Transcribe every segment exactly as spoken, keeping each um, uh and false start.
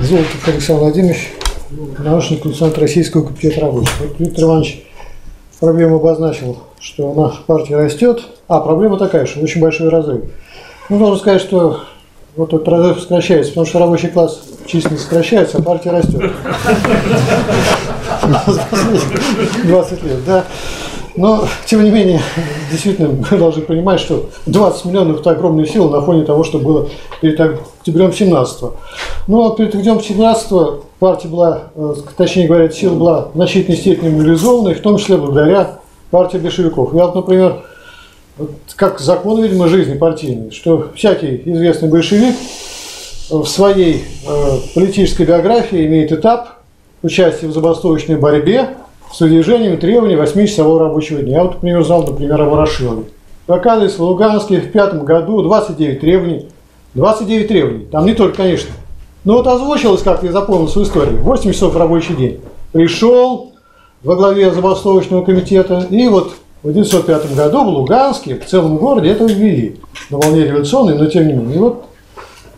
Золотов Александр Владимирович, научный консультант Российского комитета рабочих. Виктор Иванович проблему обозначил, что наша партия растет, а проблема такая, что очень большой разрыв. Ну, нужно сказать, что вот этот разрыв сокращается, потому что рабочий класс численность сокращается, а партия растет. двадцать лет, да. Но, тем не менее, действительно, мы должны понимать, что двадцать миллионов – это огромная сила на фоне того, что было перед октябрем семнадцатого. Но перед октябрем семнадцатого партия была, точнее говоря, сила была в значительной степени мобилизованной, в том числе благодаря партии большевиков. Я, например, как закон, видимо, жизни партийной, что всякий известный большевик в своей политической биографии имеет этап участия в забастовочной борьбе, с выдвижением требований восьмичасового рабочего дня. Я вот, например, узнал, например, о Ворошилове. Оказывается, в Луганске в пятом году двадцать девять требований. двадцать девять требований. Там не только, конечно. Но вот озвучилось, как я запомнил свою историю, восемь часов рабочий день. Пришел во главе забастовочного комитета. И вот в тысяча девятьсот пятом году в Луганске, в целом городе, это ввели. На волне революционной, но тем не менее. И вот,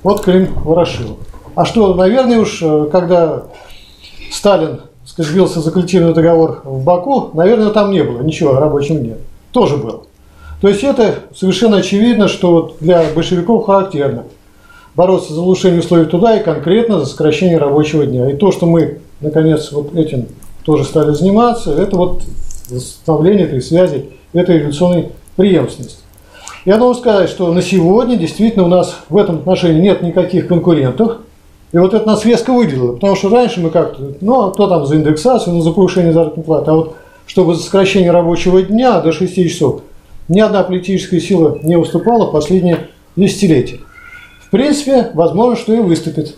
вот Клим Ворошилов. А что, наверное, уж когда Сталин сбился за коллективный договор в Баку, наверное, там не было ничего о рабочем дне. Тоже было. То есть это совершенно очевидно, что для большевиков характерно бороться за улучшение условий труда и конкретно за сокращение рабочего дня. И то, что мы, наконец, вот этим тоже стали заниматься, это вот составление этой связи, этой революционной преемственности. Я должен сказать, что на сегодня действительно у нас в этом отношении нет никаких конкурентов. И вот это нас резко выделило, потому что раньше мы как-то, ну, кто там за индексацию, ну, за повышение заработной платы, а вот чтобы за сокращение рабочего дня до шести часов ни одна политическая сила не уступала в последние десятилетия. В принципе, возможно, что и выступит,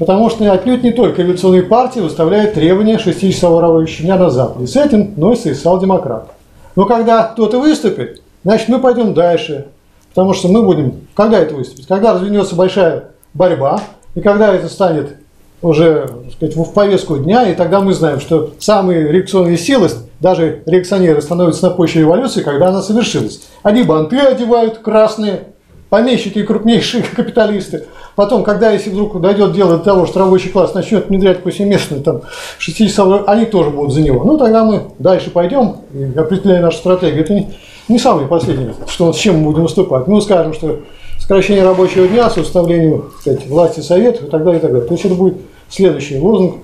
потому что отнюдь не только революционные партии выставляют требования шестичасового рабочего дня на Западе. С этим носится и социал-демократ. Но когда кто-то выступит, значит, мы пойдем дальше, потому что мы будем, когда это выступит, когда развернется большая борьба, и когда это станет уже, так сказать, в повестку дня, и тогда мы знаем, что самые реакционные силы, даже реакционеры, становятся на почве революции, когда она совершилась. Они банты одевают красные, помещики и крупнейшие капиталисты. Потом, когда, если вдруг дойдет дело до того, что рабочий класс начнет внедрять повсеместно там шестичасовой, они тоже будут за него. Ну, тогда мы дальше пойдем и определяем нашу стратегию. Это не, не самое последнее, что, с чем мы будем выступать. Мы скажем, что сокращение рабочего дня с уставлением, кстати, власти советов и так далее, и так далее. То есть это будет следующий лозунг,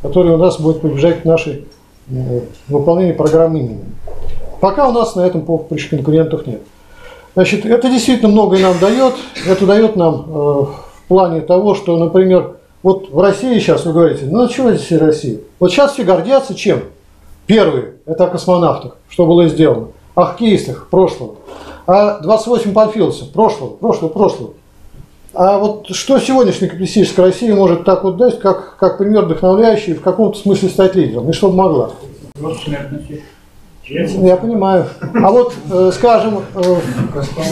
который у нас будет побежать к нашей э, выполнению программы минимум. Пока у нас на этом поприще конкурентов нет. Значит, это действительно многое нам дает. Это дает нам э, в плане того, что, например, вот в России сейчас вы говорите, ну чего здесь Россия? Вот сейчас все гордятся чем? Первые, это о космонавтах, что было сделано, о хоккеистах прошлого. А двадцать восемь панфиловцев, прошлого, прошлого, прошлого. А вот что сегодняшняя капиталистическая Россия может так вот дать, как, как пример вдохновляющий, в каком-то смысле стать лидером? И что бы могла? Я понимаю. А вот, э, скажем, э,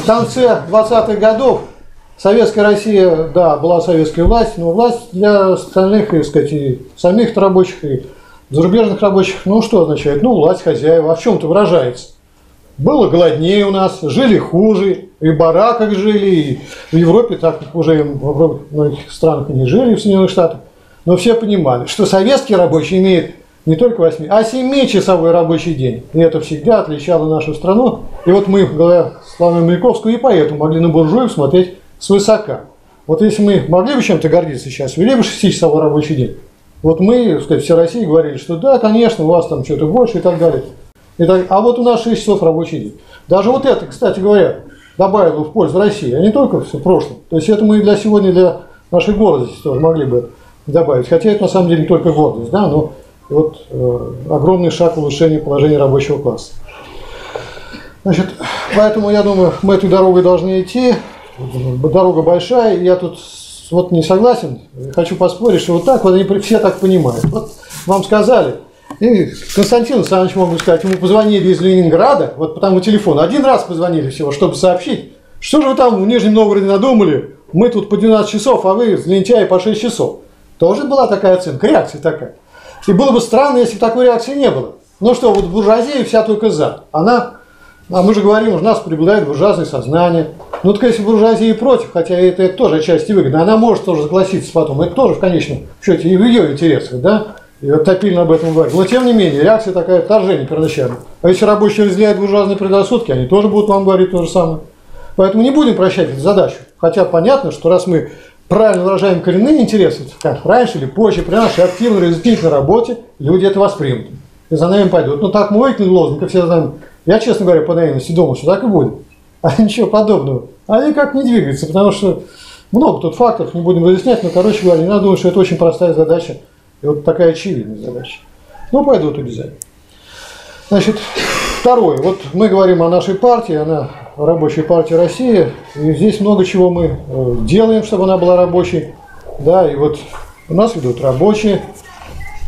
в конце двадцатых годов советская Россия, да, была советская власть, но власть для остальных, так сказать, и самих рабочих, и зарубежных рабочих, ну что означает? Ну, власть хозяева, а в чем-то выражается. Было голоднее у нас, жили хуже, и в бараках жили, и в Европе, так как уже в многих странах не жили, в Соединенных Штатах. Но все понимали, что советский рабочий имеет не только восьми, а семичасовой рабочий день. И это всегда отличало нашу страну. И вот мы, говоря славой Маяковского, и поэтому могли на буржуев смотреть свысока. Вот если мы могли бы чем-то гордиться сейчас, вели бы шестичасовой рабочий день. Вот мы, так сказать, все России говорили, что да, конечно, у вас там что-то больше и так далее. Итак, а вот у нас шесть часов рабочий день. Даже вот это, кстати говоря, добавило в пользу России, а не только в прошлом. То есть это мы и для сегодня, для нашей гордости тоже могли бы добавить. Хотя это на самом деле не только гордость, да, но вот э, огромный шаг в улучшении положения рабочего класса. Значит, поэтому я думаю, мы этой дорогой должны идти. Дорога большая, я тут вот не согласен. Хочу поспорить, что вот так вот они все так понимают. Вот вам сказали. И Константин Александрович, могу сказать, ему позвонили из Ленинграда, вот по тому телефону, один раз позвонили всего, чтобы сообщить, что же вы там в Нижнем Новгороде надумали, мы тут по двенадцать часов, а вы из Ленинчая по шесть часов. Тоже была такая оценка, реакция такая. И было бы странно, если бы такой реакции не было. Ну что, вот буржуазия вся только за. Она А мы же говорим, что нас преобладает буржуазное сознание. Ну так если буржуазия и против, хотя это, это тоже отчасти выгодно, она может тоже согласиться потом, это тоже в конечном счете и в ее интересах, да? И вот Топилин об этом говорит. Но тем не менее, реакция такая, вторжение первоначально. А если рабочие разделяют буржуазные предрассудки, они тоже будут вам говорить то же самое. Поэтому не будем прощать эту задачу. Хотя понятно, что раз мы правильно выражаем коренные интересы, как раньше или позже, при нашей активной разъяснительной работе, люди это воспримут. И за нами пойдут. Но так мы выкинули лозунг, и все за нами. Я, честно говоря, по наивности думал, что так и будет. А ничего подобного. Они как не двигаются, потому что много тут факторов, не будем разъяснять, но, короче говоря, не надо думать, что это очень простая задача. И вот такая очевидная задача. Ну, пойдут обязательно. Значит, второе. Вот мы говорим о нашей партии, она рабочей партии России. И здесь много чего мы делаем, чтобы она была рабочей. Да, и вот у нас идут рабочие,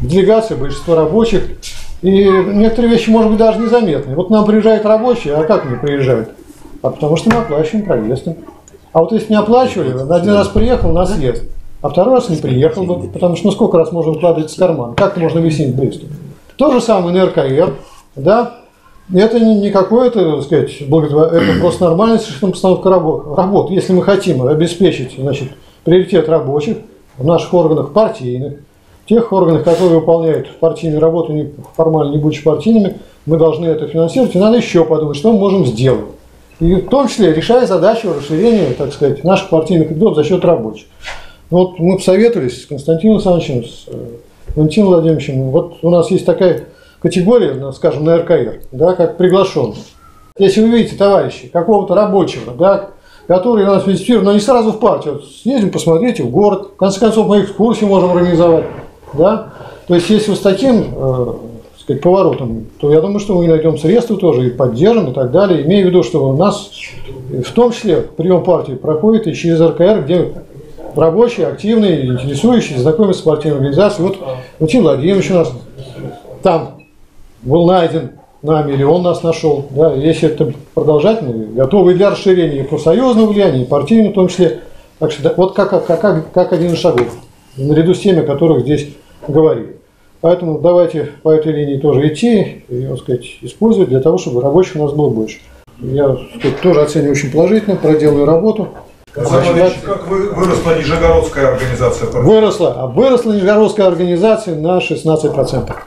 делегация, большинство рабочих. И некоторые вещи, может быть, даже незаметны. Вот нам приезжают рабочие, а как они приезжают? А потому что мы оплачиваем проездом. А вот если не оплачивали, один раз приехал, на съезд. А второй раз не приехал бы, потому что ну сколько раз можно вкладывать в карман? Как можно объяснить быстро? То же самое на эр ка эр, да? Это не, не какое-то, так сказать, благотворение, это просто нормальная совершенно постановка работы. Если мы хотим обеспечить, значит, приоритет рабочих в наших органах партийных, тех органах, которые выполняют партийную работу, не, формально не будучи партийными, мы должны это финансировать, и надо еще подумать, что мы можем сделать. И в том числе решая задачу расширения, так сказать, наших партийных идолов за счет рабочих. Вот мы посоветовались с Константином Александровичем, с Валентином Владимировичем. Вот у нас есть такая категория, скажем, на эр ка эр, да, как приглашенные. Если вы видите, товарищи, какого-то рабочего, да, который нас визитирует, но не сразу в партию, вот съездим, посмотрите, в город, в конце концов, мы экскурсию можем организовать. Да? То есть, если вот с таким э, сказать, поворотом, то я думаю, что мы и найдем средства тоже, и поддержим, и так далее. Имею в виду, что у нас, в том числе, прием партии проходит и через эр ка эр, где рабочие, активные, интересующие, знакомятся с партийной организацией. Вот Валентин Владимирович у нас там был найден нами, или он нас нашел. Да? Если это продолжать, мы готовы для расширения и профсоюзного влияния, и партийного в том числе. Так что, да, вот как, как, как, как один из шагов, наряду с теми, о которых здесь говорили. Поэтому давайте по этой линии тоже идти и, так сказать, использовать для того, чтобы рабочих у нас было больше. Я, так сказать, тоже оцениваю очень положительно, проделаю работу. Значит, как выросла Нижегородская организация? Выросла. А выросла Нижегородская организация на шестнадцать процентов.